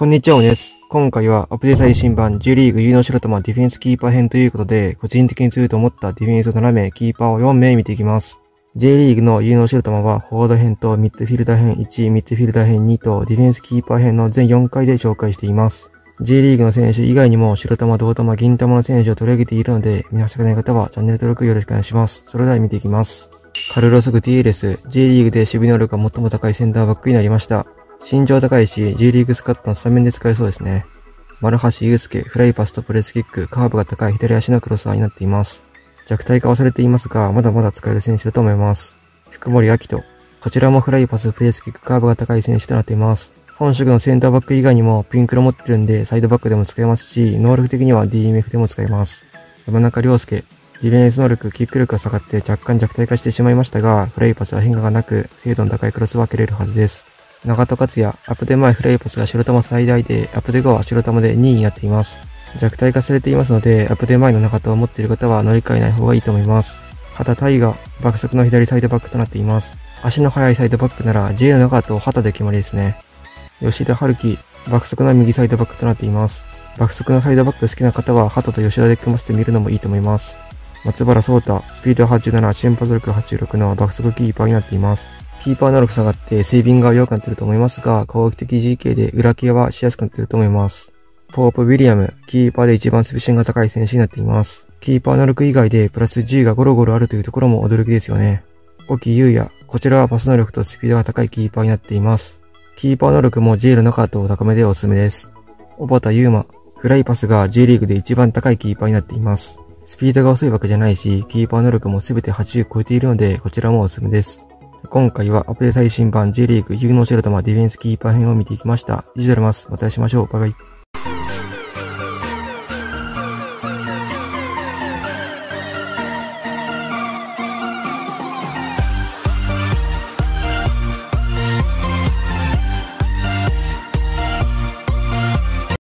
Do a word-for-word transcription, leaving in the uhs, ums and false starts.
こんにちは、おねです。今回はアプリ最新版 J リーグ有能素人マンディフェンスキーパー編ということで、個人的に強いと思ったディフェンスをなな名、キーパーをよん名見ていきます。J リーグの有能素人マンは、フォワード編とミッドフィルダー編いち、ミッドフィルダー編にと、ディフェンスキーパー編の全よん回で紹介しています。J リーグの選手以外にも、白玉、銅玉、銀玉の選手を取り上げているので、見逃したくない方はチャンネル登録よろしくお願いします。それでは見ていきます。カルロス・グティエレス、J リーグで守備能力が最も高いセンターバックになりました。身長高いし、J リーグスカットのスタメンで使えそうですね。丸橋祐介、フライパスとプレスキック、カーブが高い左足のクロスアーになっています。弱体化はされていますが、まだまだ使える選手だと思います。福森明人、こちらもフライパス、プレスキック、カーブが高い選手となっています。本職のセンターバック以外にもピンクロ持ってるんで、サイドバックでも使えますし、能力的には ディーエムエフ でも使えます。山中亮介、ディフェンス能力、キック力が下がって若干弱体化してしまいましたが、フライパスは変化がなく、精度の高いクロスは蹴れるはずです。長戸克也、アップデ前フライパスが白玉最大で、アップデ後は白玉でに位になっています。弱体化されていますので、アップデ前の長戸を持っている方は乗り換えない方がいいと思います。畑大河、爆速の左サイドバックとなっています。足の速いサイドバックなら ジェイ の長戸を畑で決まりですね。吉田春樹、爆速の右サイドバックとなっています。爆速のサイドバック好きな方は畑と吉田で組ませてみるのもいいと思います。松原聡太、スピードはちじゅうなな、瞬発力はちじゅうろくの爆速キーパーになっています。キーパー能力下がってセービングが弱くなってると思いますが、攻撃的 ジーケー で裏ケアはしやすくなってると思います。ポープ・ウィリアム、キーパーで一番スピシンが高い選手になっています。キーパー能力以外でプラス ジー がゴロゴロあるというところも驚きですよね。沖優也、こちらはパス能力とスピードが高いキーパーになっています。キーパー能力も ジェイ の中と高めでおすすめです。小畑優馬、フライパスが J リーグで一番高いキーパーになっています。スピードが遅いわけじゃないし、キーパー能力もすべてはちじゅう超えているので、こちらもおすすめです。今回はアプデ最新版 J リーグ有能素人マンディフェンスキーパー編を見ていきました。以上であります。またお会いしましょう。バイバイ。